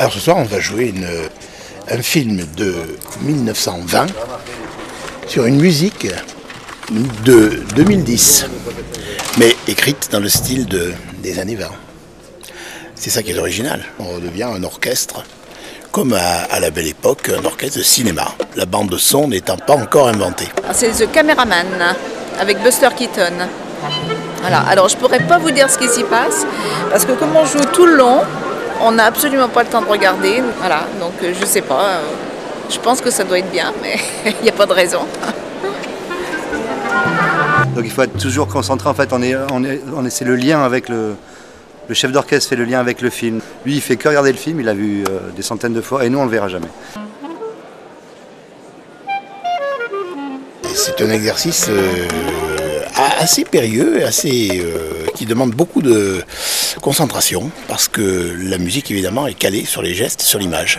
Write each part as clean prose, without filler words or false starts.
Alors ce soir, on va jouer un film de 1920 sur une musique de 2010, mais écrite dans le style des années 20. C'est ça qui est original. On redevient un orchestre, comme à la belle époque, un orchestre de cinéma. La bande de son n'étant pas encore inventée. C'est The Cameraman, avec Buster Keaton. Voilà. Alors je ne pourrais pas vous dire ce qui s'y passe, parce que comme on joue tout le long, on n'a absolument pas le temps de regarder, voilà, donc je sais pas, je pense que ça doit être bien, mais il n'y a pas de raison. Donc il faut être toujours concentré, en fait, c'est le lien avec le chef d'orchestre fait le lien avec le film. Lui, il fait que regarder le film, il l'a vu des centaines de fois, et nous, on le verra jamais. C'est un exercice assez périlleux, qui demande beaucoup de concentration, parce que la musique évidemment est calée sur les gestes, sur l'image.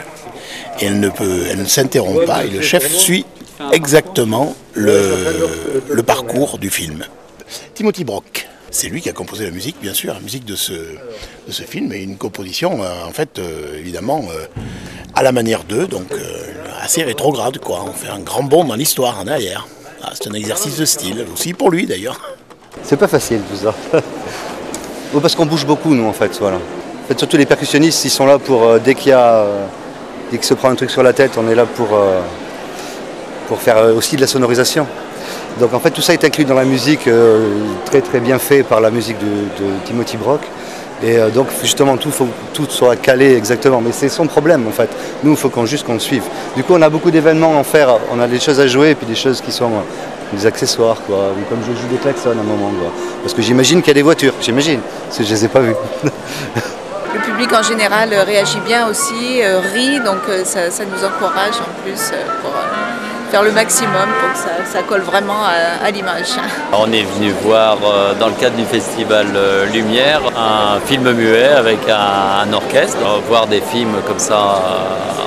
Et elle ne s'interrompt pas, et le chef suit exactement le parcours du film. Timothy Brock, c'est lui qui a composé la musique, bien sûr, la musique de ce film, et une composition en fait évidemment à la manière d'eux, donc assez rétrograde quoi. On fait un grand bond dans l'histoire en arrière. Ah, c'est un exercice de style, aussi pour lui d'ailleurs. C'est pas facile tout ça. Parce qu'on bouge beaucoup nous en fait, voilà. En fait, surtout les percussionnistes, ils sont là pour, dès qu'il se prend un truc sur la tête, on est là pour faire aussi de la sonorisation. Donc en fait tout ça est inclus dans la musique, très très bien fait par la musique de Timothy Brock. Et donc justement tout soit calé exactement, mais c'est son problème en fait. Nous il faut qu'on le suive. Du coup on a beaucoup d'événements à en faire, on a des choses à jouer et puis des choses qui sont des accessoires quoi. Comme je joue des klaxons à un moment quoi. Parce que j'imagine qu'il y a des voitures, j'imagine, parce que je les ai pas vues. Le public en général réagit bien aussi, rit, donc ça nous encourage en plus pour faire le maximum pour que ça colle vraiment à l'image. On est venu voir, dans le cadre du Festival Lumière, un film muet avec un orchestre. Voir des films comme ça,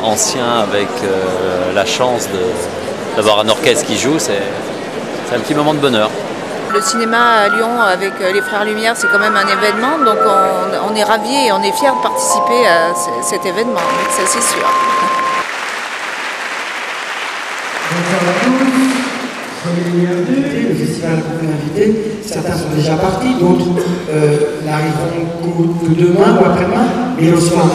anciens, avec la chance d'avoir un orchestre qui joue, c'est un petit moment de bonheur. Le cinéma à Lyon avec les Frères Lumière, c'est quand même un événement, donc on est ravis et on est fiers de participer à cet événement, donc ça c'est sûr. Bonsoir à tous, soyez les bienvenus, le festival pour l'invité, certains sont déjà partis, d'autres n'arriveront que demain ou après-demain, mais le soir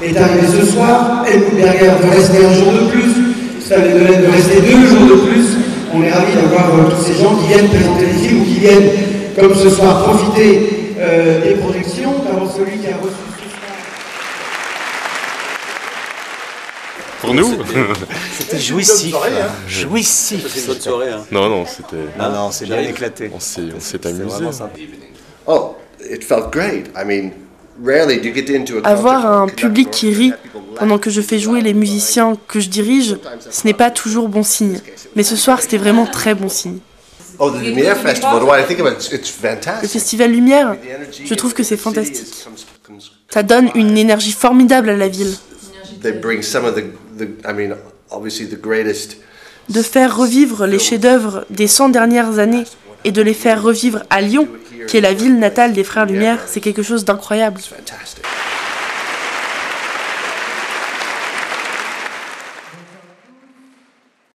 est arrivé ce soir, et nous derrière de rester un jour de plus, ça les donne de rester 2 jours de plus, on est ravis d'avoir tous ces gens qui viennent présenter les films ou qui viennent, comme ce soir, profiter des projections, notamment celui qui a reçu. Pour nous, c'était jouissif. Jouissif. C'était une bonne soirée. Hein. Non, c'était. Non, c'est bien éclaté. On s'est amusé. Oh, it felt great. I mean, rarely do you get into a. Avoir un public qui rit pendant que je fais jouer les musiciens que je dirige, ce n'est pas toujours bon signe. Mais ce soir, c'était vraiment très bon signe. Oh, the Lumière Festival. What I think about it's fantastic. Le Festival Lumière, je trouve que c'est fantastique. Ça donne une énergie formidable à la ville. They bring some of the greatest. De faire revivre les chefs-d'œuvre des 100 dernières années et de les faire revivre à Lyon, qui est la ville natale des Frères Lumière, c'est quelque chose d'incroyable.